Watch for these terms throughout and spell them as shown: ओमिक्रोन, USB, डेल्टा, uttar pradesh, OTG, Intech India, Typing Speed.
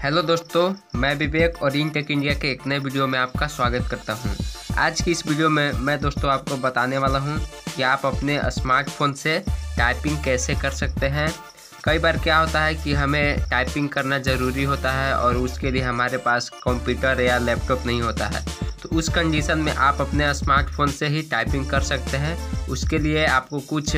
Hello दोस्तों, मैं विवेक और इंटेक इंडिया के एक नए वीडियो में आपका स्वागत करता हूं। आज की इस वीडियो में मैं दोस्तों आपको बताने वाला हूं कि आप अपने स्मार्टफोन से टाइपिंग कैसे कर सकते हैं। कई बार क्या होता है कि हमें टाइपिंग करना ज़रूरी होता है और उसके लिए हमारे पास कंप्यूटर या लैपटॉप नहीं होता है, तो उस कंडीशन में आप अपने स्मार्टफोन से ही टाइपिंग कर सकते हैं। उसके लिए आपको कुछ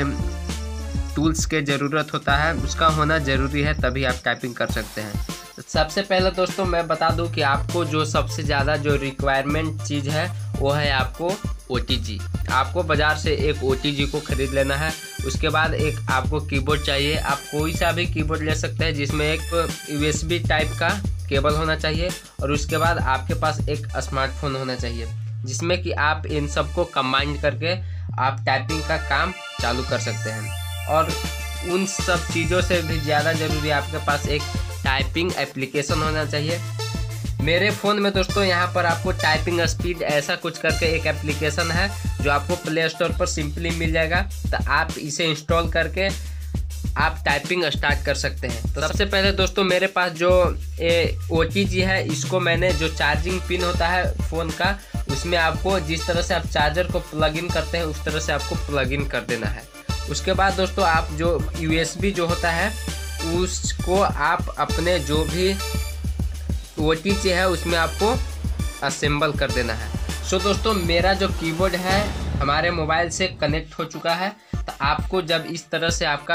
टूल्स के ज़रूरत होता है, उसका होना ज़रूरी है, तभी आप टाइपिंग कर सकते हैं। सबसे पहले दोस्तों मैं बता दूं कि आपको जो सबसे ज़्यादा जो रिक्वायरमेंट चीज़ है वो है आपको OTG। आपको बाज़ार से एक OTG को ख़रीद लेना है। उसके बाद एक आपको कीबोर्ड चाहिए। आप कोई सा भी कीबोर्ड ले सकते हैं जिसमें एक USB टाइप का केबल होना चाहिए, और उसके बाद आपके पास एक स्मार्टफोन होना चाहिए जिसमें कि आप इन सबको कंबाइन करके आप टाइपिंग का काम चालू कर सकते हैं। और उन सब चीज़ों से भी ज़्यादा ज़रूरी आपके पास एक टाइपिंग एप्लीकेशन होना चाहिए। मेरे फ़ोन में दोस्तों यहाँ पर आपको टाइपिंग स्पीड ऐसा कुछ करके एक एप्लीकेशन है जो आपको प्ले स्टोर पर सिंपली मिल जाएगा, तो आप इसे इंस्टॉल करके आप टाइपिंग स्टार्ट कर सकते हैं। तो सबसे पहले दोस्तों मेरे पास जो OTG है, इसको मैंने जो चार्जिंग पिन होता है फ़ोन का, उसमें आपको जिस तरह से आप चार्जर को प्लग इन करते हैं उस तरह से आपको प्लग इन कर देना है। उसके बाद दोस्तों आप जो USB जो होता है उसको आप अपने जो भी OTG है उसमें आपको असेंबल कर देना है। सो दोस्तों मेरा जो कीबोर्ड है हमारे मोबाइल से कनेक्ट हो चुका है, तो आपको जब इस तरह से आपका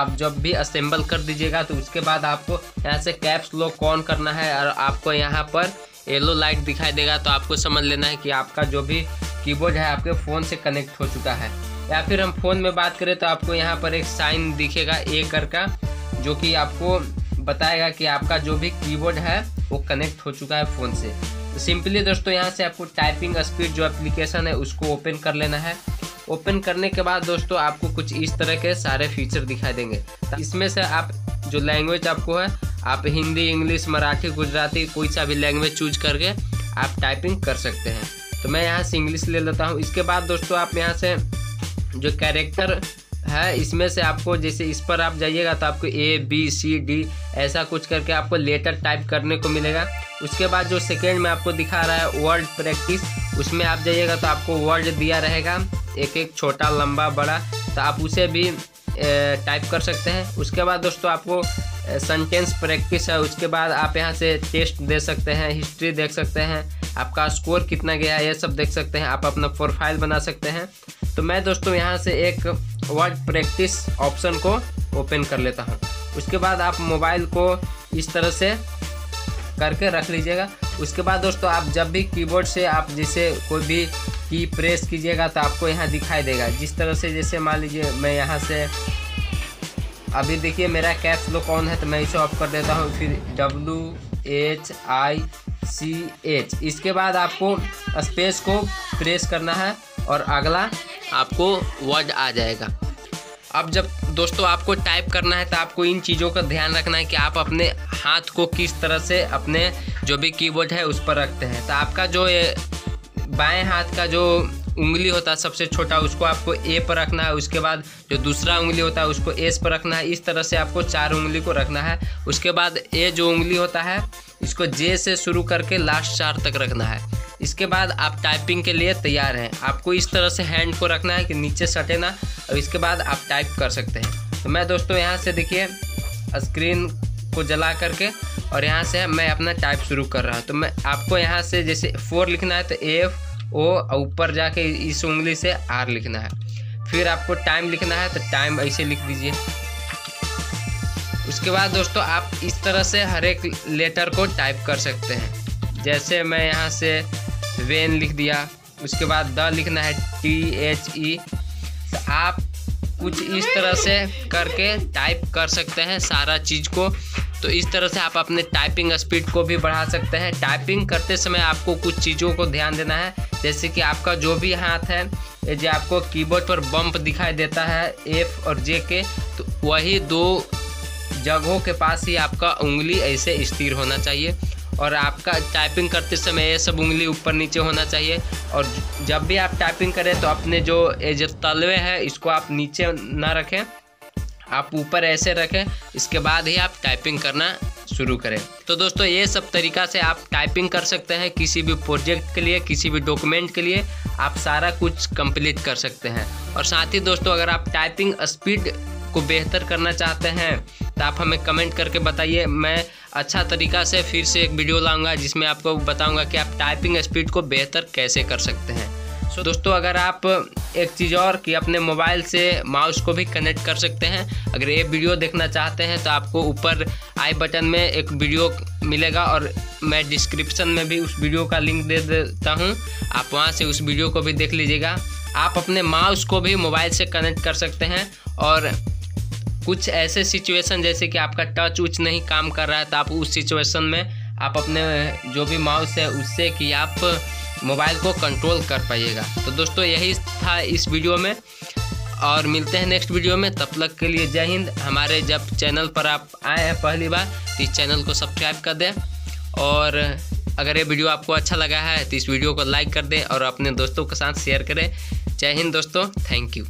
आप जब भी असेंबल कर दीजिएगा तो उसके बाद आपको यहाँ से कैप्स लॉक ऑन करना है और आपको यहाँ पर येलो लाइट दिखाई देगा, तो आपको समझ लेना है कि आपका जो भी कीबोर्ड है आपके फ़ोन से कनेक्ट हो चुका है। या फिर हम फ़ोन में बात करें तो आपको यहाँ पर एक साइन दिखेगा ए कर का, जो कि आपको बताएगा कि आपका जो भी कीबोर्ड है वो कनेक्ट हो चुका है फ़ोन से। तो सिंपली दोस्तों यहाँ से आपको टाइपिंग स्पीड जो एप्लीकेशन है उसको ओपन कर लेना है। ओपन करने के बाद दोस्तों आपको कुछ इस तरह के सारे फीचर दिखाई देंगे। इसमें से आप जो लैंग्वेज आपको है, आप हिंदी, इंग्लिश, मराठी, गुजराती कोई सा भी लैंग्वेज चूज करके आप टाइपिंग कर सकते हैं। तो मैं यहाँ से इंग्लिश ले लेता हूँ। इसके बाद दोस्तों आप यहाँ से जो कैरेक्टर है इसमें से आपको जैसे इस पर आप जाइएगा तो आपको ABCD ऐसा कुछ करके आपको लेटर टाइप करने को मिलेगा। उसके बाद जो सेकेंड में आपको दिखा रहा है वर्ड प्रैक्टिस, उसमें आप जाइएगा तो आपको वर्ड दिया रहेगा एक एक, छोटा, लंबा, बड़ा, तो आप उसे भी टाइप कर सकते हैं। उसके बाद दोस्तों आपको सेंटेंस प्रैक्टिस है, उसके बाद आप यहाँ से टेस्ट दे सकते हैं, हिस्ट्री देख सकते हैं, आपका स्कोर कितना गया है, ये सब देख सकते हैं। आप अपना प्रोफाइल बना सकते हैं। तो मैं दोस्तों यहाँ से एक वर्ड प्रैक्टिस ऑप्शन को ओपन कर लेता हूँ। उसके बाद आप मोबाइल को इस तरह से करके रख लीजिएगा। उसके बाद दोस्तों आप जब भी कीबोर्ड से आप जैसे कोई भी की प्रेस कीजिएगा तो आपको यहाँ दिखाई देगा जिस तरह से, जैसे मान लीजिए मैं यहाँ से अभी देखिए मेरा कैप्स लॉक ऑन है तो मैं इसे ऑफ कर देता हूँ। फिर WHICH, इसके बाद आपको स्पेस को प्रेस करना है और अगला आपको वर्ड आ जाएगा। अब जब दोस्तों आपको टाइप करना है तो आपको इन चीज़ों का ध्यान रखना है कि आप अपने हाथ को किस तरह से अपने जो भी कीबोर्ड है उस पर रखते हैं। तो आपका जो बाएं हाथ का जो उंगली होता है सबसे छोटा, उसको आपको A पर रखना है। उसके बाद जो दूसरा उंगली होता है उसको S पर रखना है। इस तरह से आपको चार उंगली को रखना है। उसके बाद A जो उंगली होता है इसको J से शुरू करके लास्ट चार तक रखना है। इसके बाद आप टाइपिंग के लिए तैयार हैं। आपको इस तरह से हैंड को रखना है कि नीचे सटे ना, और इसके बाद आप टाइप कर सकते हैं। तो मैं दोस्तों यहाँ से देखिए स्क्रीन को जला करके और यहाँ से मैं अपना टाइप शुरू कर रहा हूँ। तो मैं आपको यहाँ से जैसे 4 लिखना है तो F O ऊपर जाके इस उंगली से R लिखना है। फिर आपको टाइम लिखना है तो टाइम ऐसे लिख दीजिए। उसके बाद दोस्तों आप इस तरह से हर एक लेटर को टाइप कर सकते हैं। जैसे मैं यहाँ से वेन लिख दिया, उसके बाद द लिखना है THE। तो आप कुछ इस तरह से करके टाइप कर सकते हैं सारा चीज़ को। तो इस तरह से आप अपने टाइपिंग स्पीड को भी बढ़ा सकते हैं। टाइपिंग करते समय आपको कुछ चीज़ों को ध्यान देना है, जैसे कि आपका जो भी हाथ है, जो आपको कीबोर्ड पर बम्प दिखाई देता है F और J के, तो वही दो जगहों के पास ही आपका उंगली ऐसे स्थिर होना चाहिए। और आपका टाइपिंग करते समय ये सब उंगली ऊपर नीचे होना चाहिए। और जब भी आप टाइपिंग करें तो अपने जो तलवे हैं इसको आप नीचे ना रखें, आप ऊपर ऐसे रखें। इसके बाद ही आप टाइपिंग करना शुरू करें। तो दोस्तों ये सब तरीका से आप टाइपिंग कर सकते हैं, किसी भी प्रोजेक्ट के लिए, किसी भी डॉक्यूमेंट के लिए आप सारा कुछ कंप्लीट कर सकते हैं। और साथ ही दोस्तों अगर आप टाइपिंग स्पीड को बेहतर करना चाहते हैं तो आप हमें कमेंट करके बताइए। मैं अच्छा तरीका से फिर से एक वीडियो लाऊंगा जिसमें आपको बताऊंगा कि आप टाइपिंग स्पीड को बेहतर कैसे कर सकते हैं। तो दोस्तों अगर आप एक चीज़ और कि अपने मोबाइल से माउस को भी कनेक्ट कर सकते हैं। अगर ये वीडियो देखना चाहते हैं तो आपको ऊपर आई बटन में एक वीडियो मिलेगा और मैं डिस्क्रिप्शन में भी उस वीडियो का लिंक दे देता हूँ, आप वहाँ से उस वीडियो को भी देख लीजिएगा। आप अपने माउस को भी मोबाइल से कनेक्ट कर सकते हैं और कुछ ऐसे सिचुएशन जैसे कि आपका टच उच नहीं काम कर रहा है तो आप उस सिचुएशन में आप अपने जो भी माउस है उससे कि आप मोबाइल को कंट्रोल कर पाइएगा। तो दोस्तों यही था इस वीडियो में और मिलते हैं नेक्स्ट वीडियो में। तब तक के लिए जय हिंद। हमारे जब चैनल पर आप आए हैं पहली बार तो इस चैनल को सब्सक्राइब कर दें और अगर ये वीडियो आपको अच्छा लगा है तो इस वीडियो को लाइक कर दें और अपने दोस्तों के साथ शेयर करें। जय हिंद दोस्तों, थैंक यू।